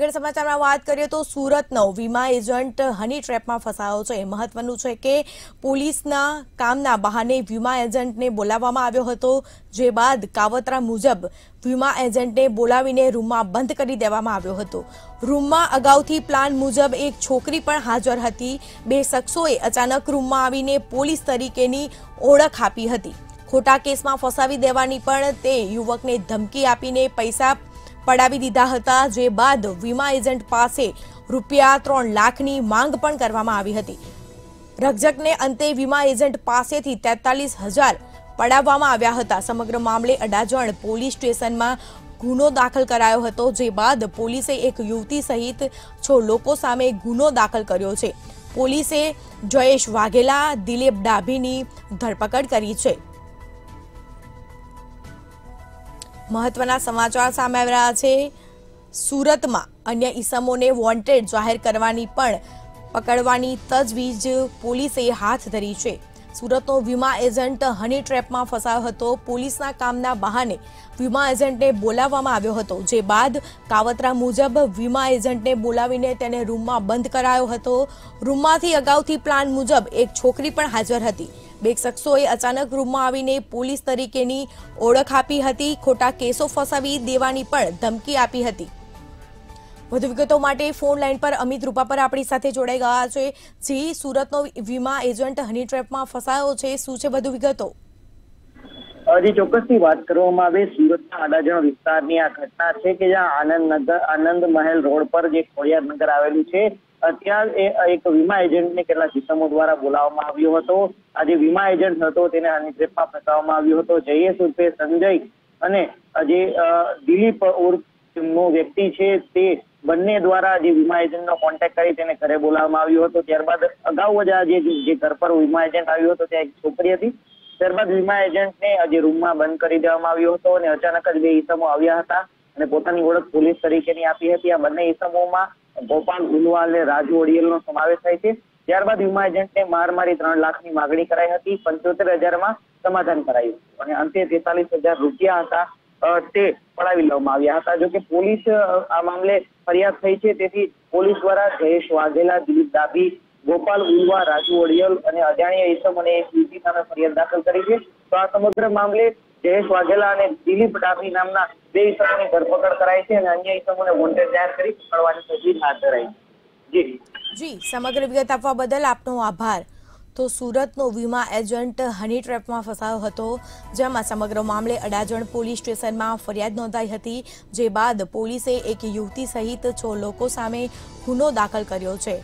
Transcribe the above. આગળ સમાચારમાં વાત કરીએ તો સુરતનો વીમા એજન્ટ હની ટ્રેપમાં ફસાયો છે. મહત્વનું છે કે પોલીસના કામના બહાને વીમા એજન્ટને બોલાવવામાં આવ્યો હતો, જે બાદ કાવતરા મુજબ વીમા એજન્ટને બોલાવીને રૂમમાં બંધ કરી દેવામાં આવ્યો હતો. રૂમમાં અગાઉથી પ્લાન મુજબ એક છોકરી પણ હાજર હતી. બે શખ્સોએ અચાનક રૂમમાં આવીને પોલીસ તરીકેની ઓળખ આપી હતી. ખોટા કેસમાં ફસાવી દેવાની પણ તે યુવકને ધમકી આપીને પૈસા પડાવી દીધા હતા, જે બાદ વીમા એજન્ટ પાસે ₹3 લાખની માંગ પણ કરવામાં આવી હતી. રક્ષકને અંતે વીમા એજન્ટ પાસેથી 43,000 પડાવવામાં આવ્યા હતા. સમગ્ર મામલે અડાજણ પોલીસ સ્ટેશનમાં ગુનો દાખલ કરાયો હતો, જે બાદ પોલીસે એક યુવતી સહિત 6 લોકો સામે ગુનો દાખલ કર્યો છે. પોલીસે જયેશ વાઘેલા, દિલીપ ડાભીની ધરપકડ કરી છે. મહત્વના સમાચાર સામે આવી રહ્યા છે. સુરતમાં અન્ય ઈસમોને વોન્ટેડ જાહેર કરવાની પણ પકડવાની તજવીજ પોલીસે હાથ ધરી છે. સુરતનો વીમા એજન્ટ હની ટ્રેપમાં ફસાયો હતો. પોલીસના કામના બહાને વીમા એજન્ટને બોલાવવામાં આવ્યો હતો, જે બાદ કાવતરા મુજબ વીમા એજન્ટને બોલાવીને તેને રૂમમાં બંધ કરાયો હતો. રૂમમાંથી અગાઉથી પ્લાન મુજબ એક છોકરી પણ હાજર હતી. બે શખ્સોએ અચાનક રૂમમાં આવીને પોલીસ તરીકેની ઓળખ આપી હતી. ખોટા કેસો ફસાવી દેવાની પણ ધમકી આપી હતી. વધુ વિગતો માટે ફોન લાઈન પર અમિત રૂપાપર આપણી સાથે જોડાઈ ગયા છે. જી, સુરતનો વીમા એજન્ટ હની ટ્રેપમાં ફસાયો છે. શું છે વધુ વિગતો? હજી ચોક્કસની વાત કરવામાં આવે, સુરતના અડાજણ વિસ્તારની આ ઘટના છે કે જ્યાં આનંદ મહેલ રોડ પર જે ખોડિયારનગર આવેલું છે. અત્યારે એક વીમા એજન્ટને કેટલાક ઇસમો દ્વારા બોલાવવામાં આવ્યો હતો. આ જે વીમા એજન્ટ હતો તેને હની ટ્રેપમાં ફસાવવામાં આવ્યો હતો. જયેશ ઉર્ફે સંજય અને જે દિલીપ ઉર્ફનો વ્યક્તિ છે તે બંને દ્વારા જે વીમા એજન્ટનો કોન્ટેક્ટ કરી તેને ઘરે બોલાવવામાં આવ્યો હતો. ત્યારબાદ અગાઉ જ આ જે ઘર પર વીમા એજન્ટ આવ્યો હતો ત્યાં એક છોકરી હતી. ત્યારબાદ વીમા એજન્ટને જે રૂમમાં બંધ કરી દેવામાં આવ્યો હતો અને અચાનક જ બે ઇસમો આવ્યા હતા અને પોતાની ઓળખ પોલીસ તરીકેની આપી હતી. આ બંને ઇસમોમાં ગોપાલ ઉનવા અને રાજુ ઓડિયલનો સમાવેશ થાય છે. ત્યારબાદ વીમા એજન્ટને માર મારી ₹3 લાખની માગણી કરાઈ હતી. 75,000માં સમાધાન કરાયું અને અંતે ₹43,000 હતા તે પડાવી લેવામાં આવ્યા હતા. જોકે પોલીસ આ મામલે ફરિયાદ થઈ છે, તેથી પોલીસ દ્વારા જયેશ વાઘેલા, દિલીપ ડાભી, ગોપાલ ઉનવા, રાજુ ઓડિયલ અને અજાણ્યા ઇસમ અને એક યુવતી સામે ફરિયાદ દાખલ કરી છે. તો આ સમગ્ર મામલે જયેશ વાઘેલા અને દિલીપ ડાભી નામના બે ઇસમોની ધરપકડ કરાઈ છે અને અન્ય ઇસમોને વોન્ટેડ જાહેર કરી પકડવાની તજવીજ હાથ ધરાઈ છે. જી, સમગ્ર વિગત આપવા બદલ આપનો આભાર. તો સુરતનો વીમા એજન્ટ હની ટ્રેપમાં ફસાયો હતો, જેમાં સમગ્ર મામલે અડાજણ પોલીસ સ્ટેશનમાં ફરિયાદ નોંધાઈ હતી, જે બાદ પોલીસે એક યુવતી સહિત 6 લોકો સામે ગુનો દાખલ કર્યો છે.